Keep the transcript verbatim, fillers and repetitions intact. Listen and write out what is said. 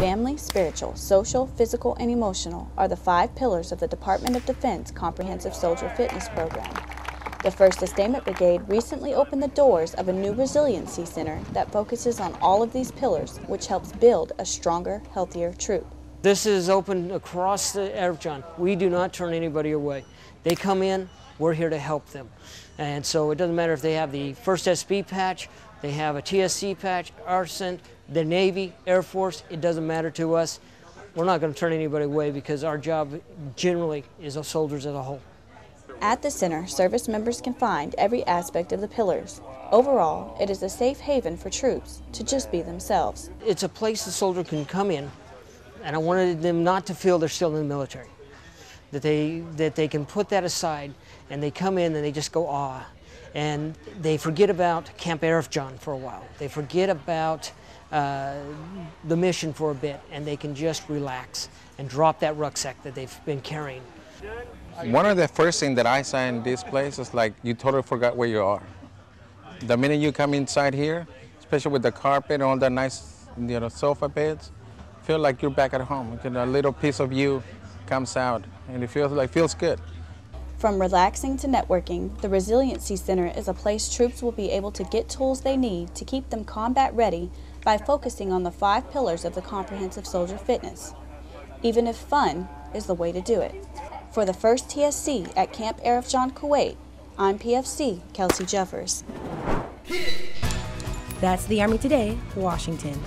Family, spiritual, social, physical, and emotional are the five pillars of the Department of Defense Comprehensive Soldier Fitness Program. The first Sustainment Brigade recently opened the doors of a new resiliency center that focuses on all of these pillars, which helps build a stronger, healthier troop. This is open across the Arifjan. We do not turn anybody away. They come in, we're here to help them. And so it doesn't matter if they have the first S B patch, they have a T S C patch, Arsen, the Navy, Air Force, it doesn't matter to us. We're not going to turn anybody away because our job generally is of soldiers as a whole. At the center, service members can find every aspect of the pillars. Overall, it is a safe haven for troops to just be themselves. It's a place the soldier can come in, and I wanted them not to feel they're still in the military, that they, that they can put that aside and they come in and they just go, ah. And they forget about Camp Arifjan for a while. They forget about uh, the mission for a bit, and they can just relax and drop that rucksack that they've been carrying. One of the first things that I saw in this place is like you totally forgot where you are. The minute you come inside here, especially with the carpet and all the nice you know, sofa beds, feel like you're back at home. You know, a little piece of you comes out, and it feels like feels good. From relaxing to networking, the Resiliency Center is a place troops will be able to get tools they need to keep them combat ready by focusing on the five pillars of the Comprehensive Soldier Fitness, even if fun is the way to do it. For the first T S C at Camp Arifjan, Kuwait, I'm P F C Kelsey Jeffers. That's the Army Today, Washington.